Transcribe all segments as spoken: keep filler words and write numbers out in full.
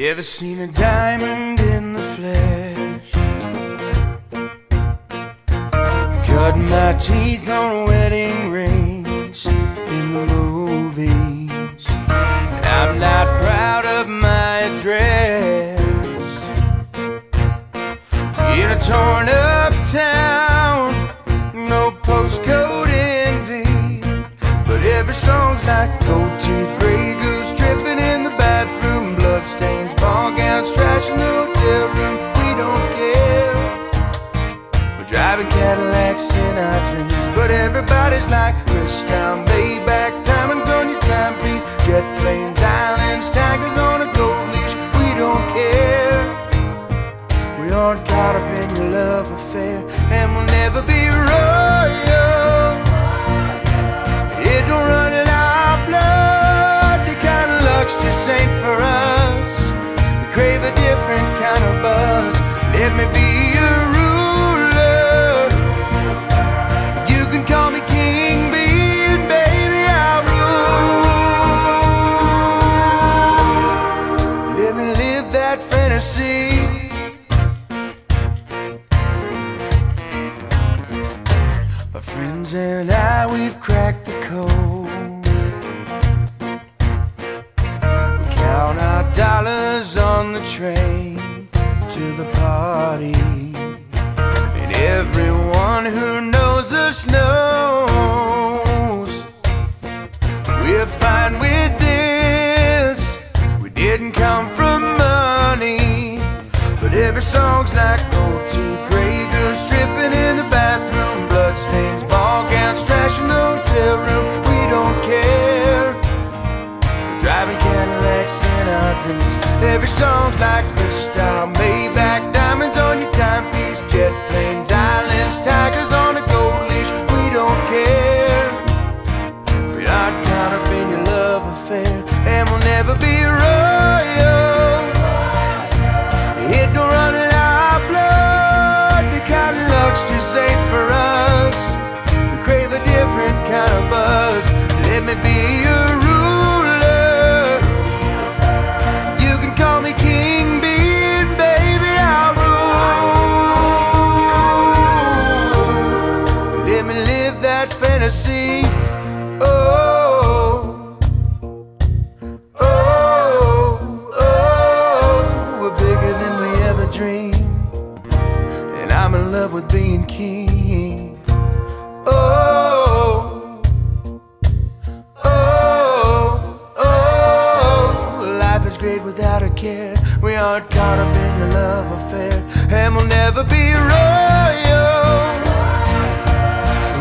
You ever seen a diamond in the flesh? Cut my teeth on wedding rings in the movies. I'm not proud of my dress in a torn up town, no postcode envy. But every song's like gold teeth, gray goose tripping in the bathroom, blood stains, ball gowns, trash in the hotel room. We don't care. We're driving Cadillacs in our dreams, but everybody's like Cristal, Maybach, diamonds on your timepiece, jet planes, islands, tigers on a gold leash. We don't care. We aren't caught up in your love affair, and we'll never be royal. It don't run in our blood. The kind of luck's just ain't for us. We crave a different kind of buzz. Let me be your ruler. You can call me King B, and baby I'll rule. Let me live that fantasy. My friends and I, we've cracked the code. We count our dollars on the train to the party, and everyone who knows us knows we're fine with this. We didn't come from money, but every song's like gold teeth, gray goose tripping in the bathroom, bloodstains, ball gowns, trash in the hotel room. We don't care. We're driving Cadillacs in our dreams. Every song's like Cristal, Maybach, diamonds on your timepiece, jet planes, islands, tigers on a gold leash. We don't care. We're not caught up in your love affair, and we'll never be royal. It don't run in our blood. The kind of luck's just ain't for us. We crave a different kind of buzz. Let me be your ruler. You can call me King B, and baby I'll rule. Let me live that fantasy. Oh, oh, oh, oh. We're bigger than we ever dreamed, and I'm in love with being king. Oh, oh, oh. Life is great without a care. We aren't caught up in your love affair, and we'll never be royal.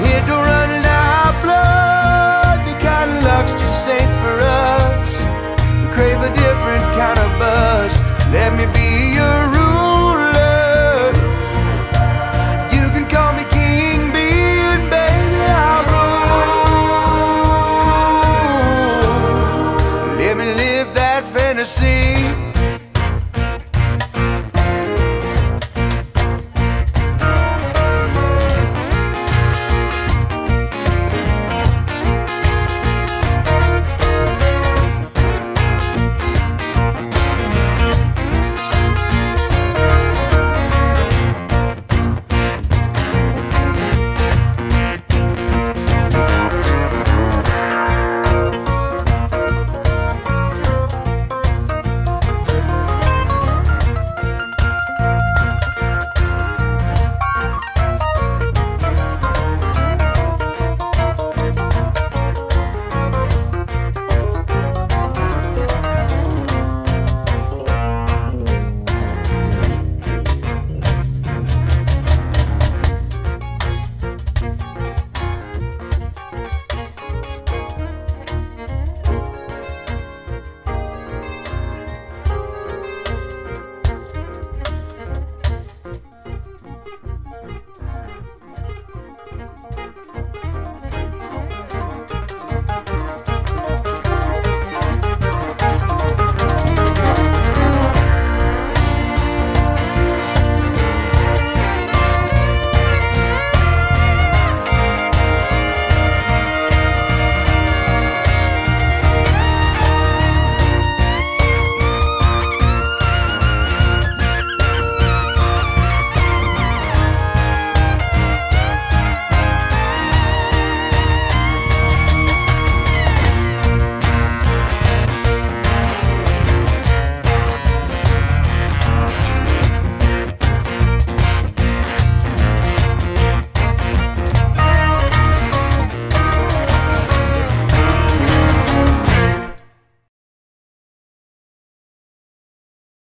It don't run in our blood. The kind of luck's just ain't for us. We crave a different kind of